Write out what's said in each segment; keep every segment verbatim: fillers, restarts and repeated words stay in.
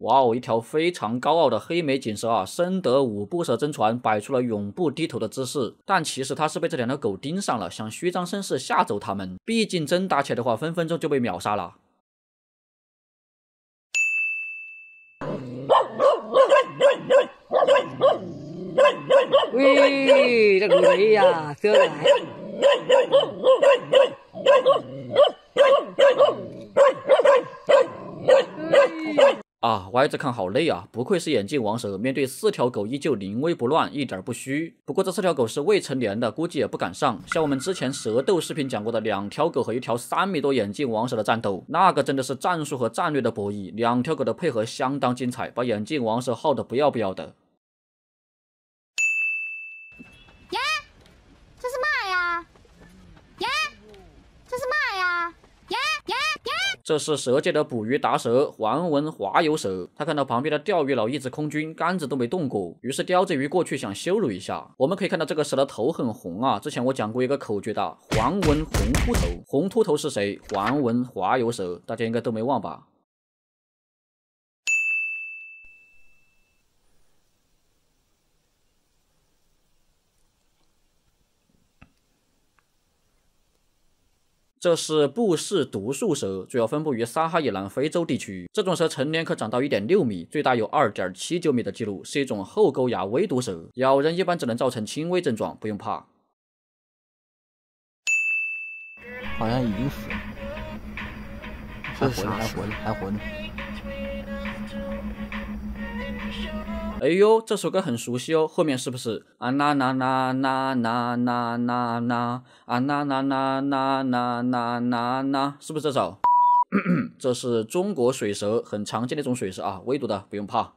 哇哦，一条非常高傲的黑眉锦蛇啊，深得五步蛇真传，摆出了永不低头的姿势。但其实它是被这两条狗盯上了，想虚张声势吓走它们。毕竟真打起来的话，分分钟就被秒杀了。 喂，这鬼呀，蛇来！啊，歪着看好累啊！不愧是眼镜王蛇，面对四条狗依旧临危不乱，一点不虚。不过这四条狗是未成年的，估计也不敢上。像我们之前蛇斗视频讲过的两条狗和一条三米多眼镜王蛇的战斗，那个真的是战术和战略的博弈，两条狗的配合相当精彩，把眼镜王蛇耗得不要不要的。 这是蛇界的捕鱼达蛇环纹滑游蛇，他看到旁边的钓鱼佬一直空军，杆子都没动过，于是叼着鱼过去想羞辱一下。我们可以看到这个蛇的头很红啊，之前我讲过一个口诀的环纹红秃头，红秃头是谁？环纹滑游蛇，大家应该都没忘吧？这是布氏毒树蛇，主要分布于撒哈以南非洲地区。这种蛇成年可长到 一点六米，最大有 二点七九米的记录，是一种后钩牙微毒蛇，咬人一般只能造成轻微症状，不用怕。好像已经死了，还活着，还活着，还活着。 哎呦，这首歌很熟悉哦，后面是不是啊啦啦啦啦啦啦啦啦啊啦啦啦啦啦啦啦啦，是不是这首？这是中国水蛇，很常见的一种水蛇啊，微毒的，不用怕。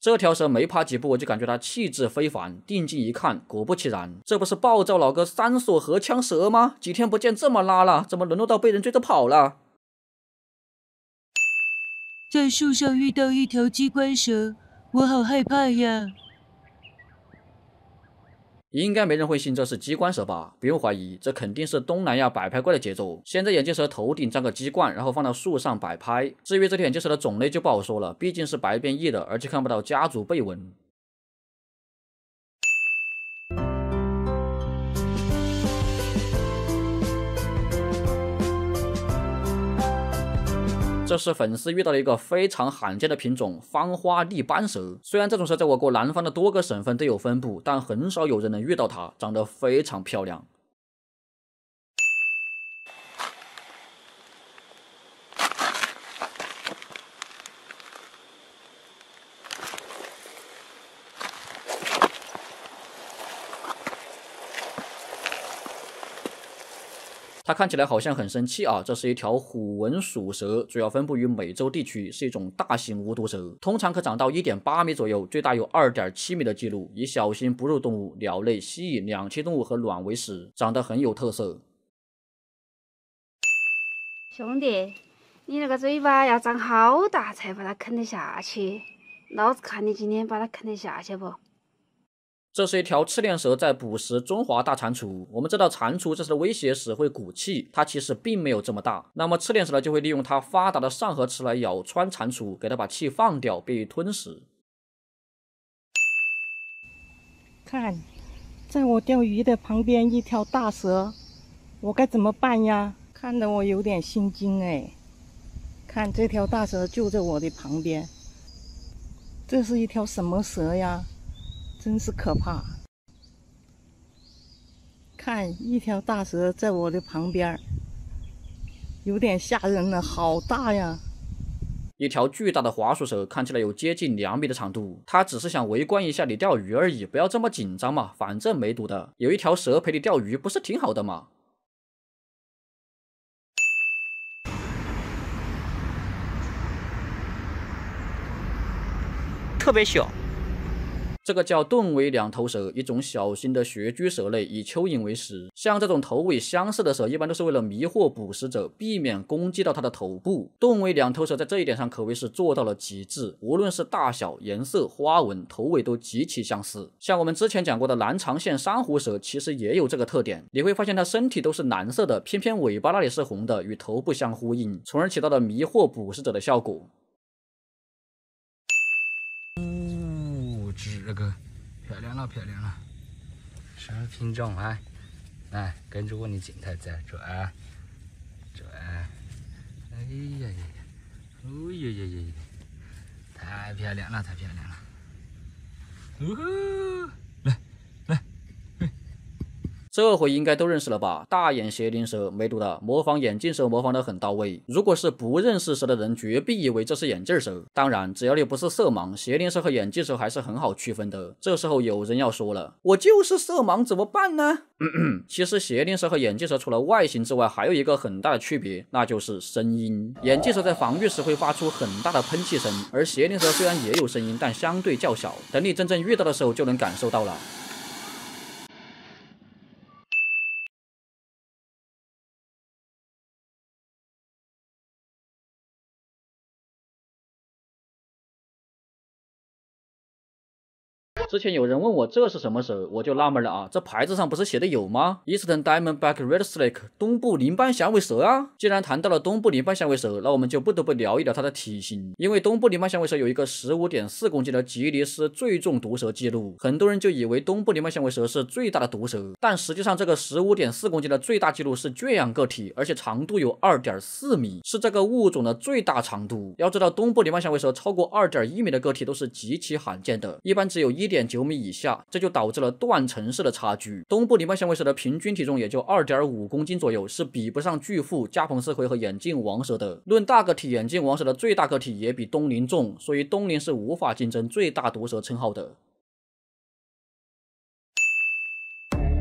这条蛇没爬几步，我就感觉它气质非凡。定睛一看，果不其然，这不是暴躁老哥三索荷枪蛇吗？几天不见，这么拉了，怎么沦落到被人追着跑了？在树上遇到一条机关蛇，我好害怕呀！应该没人会信这是机关蛇吧？不用怀疑，这肯定是东南亚摆拍怪的节奏。先在眼镜蛇头顶粘个鸡冠，然后放到树上摆拍。至于这条眼镜蛇的种类就不好说了，毕竟是白变异的，而且看不到家族背纹。 这是粉丝遇到了一个非常罕见的品种——方花栗斑蛇。虽然这种蛇在我国南方的多个省份都有分布，但很少有人能遇到它，长得非常漂亮。它看起来好像很生气啊！这是一条虎纹鼠蛇，主要分布于美洲地区，是一种大型无毒蛇，通常可长到 一点八米左右，最大有 二点七米的记录，以小型哺乳动物、鸟类、蜥蜴、两栖动物和卵为食，长得很有特色。兄弟，你那个嘴巴要张好大才把它啃得下去，老子看你今天把它啃得下去不？ 这是一条赤链蛇在捕食中华大蟾蜍。我们知道蟾蜍这是威胁时会鼓气，它其实并没有这么大。那么赤链蛇呢，就会利用它发达的上颌齿来咬穿蟾蜍，给它把气放掉，便于吞食。看，在我钓鱼的旁边一条大蛇，我该怎么办呀？看得我有点心惊哎。看这条大蛇就在我的旁边，这是一条什么蛇呀？ 真是可怕！看一条大蛇在我的旁边，有点吓人了，好大呀！一条巨大的滑鼠蛇看起来有接近两米的长度，它只是想围观一下你钓鱼而已，不要这么紧张嘛，反正没毒的。有一条蛇陪你钓鱼，不是挺好的吗？ 特别小。这个叫盾尾两头蛇，一种小型的穴居蛇类，以蚯蚓为食。像这种头尾相似的蛇，一般都是为了迷惑捕食者，避免攻击到它的头部。盾尾两头蛇在这一点上可谓是做到了极致，无论是大小、颜色、花纹，头尾都极其相似。像我们之前讲过的南长线珊瑚蛇，其实也有这个特点。你会发现它身体都是蓝色的，偏偏尾巴那里是红的，与头部相呼应，从而起到了迷惑捕食者的效果。 这个漂亮了，漂亮了！什么品种啊？哎，跟着我的镜头在转转，哎呀呀呀，哦呀呀呀呀，太漂亮了，太漂亮了！呜呼，来来，嘿，这回应该都认识了吧？大眼斜鳞蛇没毒的，模仿眼镜蛇模仿的很到位。如果是不认识蛇的人，绝必以为这是眼镜蛇。 当然，只要你不是色盲，斜鳞蛇和眼镜蛇还是很好区分的。这时候有人要说了，我就是色盲，怎么办呢？咳咳其实斜鳞蛇和眼镜蛇除了外形之外，还有一个很大的区别，那就是声音。眼镜蛇在防御时会发出很大的喷气声，而斜鳞蛇虽然也有声音，但相对较小。等你真正遇到的时候，就能感受到了。 之前有人问我这是什么蛇，我就纳闷了啊，这牌子上不是写的有吗 ？Eastern Diamondback Rattlesnake 东部林斑响尾蛇啊。既然谈到了东部林斑响尾蛇，那我们就不得不聊一聊它的体型，因为东部林斑响尾蛇有一个 十五点四公斤的吉尼斯最重毒蛇记录，很多人就以为东部林斑响尾蛇是最大的毒蛇，但实际上这个 十五点四公斤的最大记录是圈养个体，而且长度有 二点四米，是这个物种的最大长度。要知道，东部林斑响尾蛇超过 二点一米的个体都是极其罕见的，一般只有一点 一点九米以下，这就导致了断层式的差距。东部林斑响尾蛇的平均体重也就 二点五公斤左右，是比不上巨腹、加蓬丝葵和眼镜王蛇的。论大个体，眼镜王蛇的最大个体也比东林重，所以东林是无法竞争最大毒蛇称号的。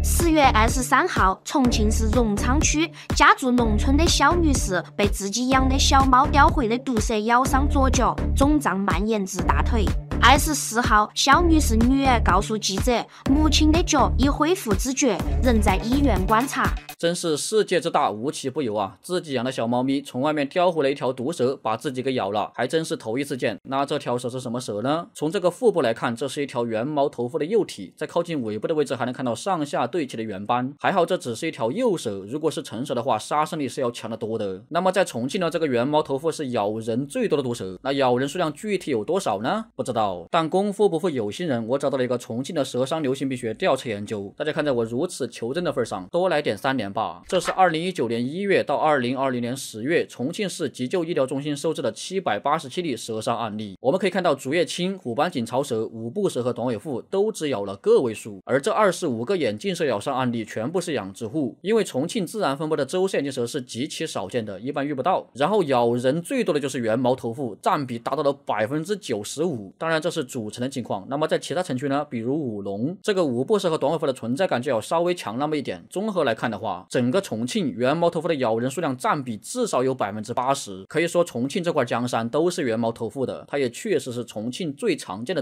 十月二十三号，重庆市荣昌区家住农村的肖女士被自己养的小猫叼回的毒蛇咬伤左脚，肿胀蔓延至大腿。二十四号，肖女士女儿告诉记者，母亲的脚已恢复知觉，仍在医院观察。 真是世界之大，无奇不有啊！自己养的小猫咪从外面叼回了一条毒蛇，把自己给咬了，还真是头一次见。那这条蛇是什么蛇呢？从这个腹部来看，这是一条圆毛头腹的幼体，在靠近尾部的位置还能看到上下对齐的圆斑。还好这只是一条幼蛇，如果是成蛇的话，杀伤力是要强得多的。那么在重庆呢，这个圆毛头腹是咬人最多的毒蛇，那咬人数量具体有多少呢？不知道。但功夫不负有心人，我找到了一个重庆的蛇伤流行病学调查研究，大家看在我如此求真的份上，多来点三连。 这是二零一九年一月到二零二零年十月，重庆市急救医疗中心收治的七百八十七例蛇伤案例。我们可以看到，竹叶青、虎斑锦巢蛇、五步蛇和短尾蝠都只咬了个位数，而这二十五个眼镜蛇咬伤案例全部是养殖户，因为重庆自然分布的州式眼镜蛇是极其少见的，一般遇不到。然后咬人最多的就是圆毛头腹，占比达到了百分之九十五。当然，这是主城的情况。那么在其他城区呢？比如武隆，这个五步蛇和短尾蝠的存在感就要稍微强那么一点。综合来看的话， 整个重庆圆毛头腹的咬人数量占比至少有 百分之八十，可以说重庆这块江山都是圆毛头腹的，它也确实是重庆最常见的毒。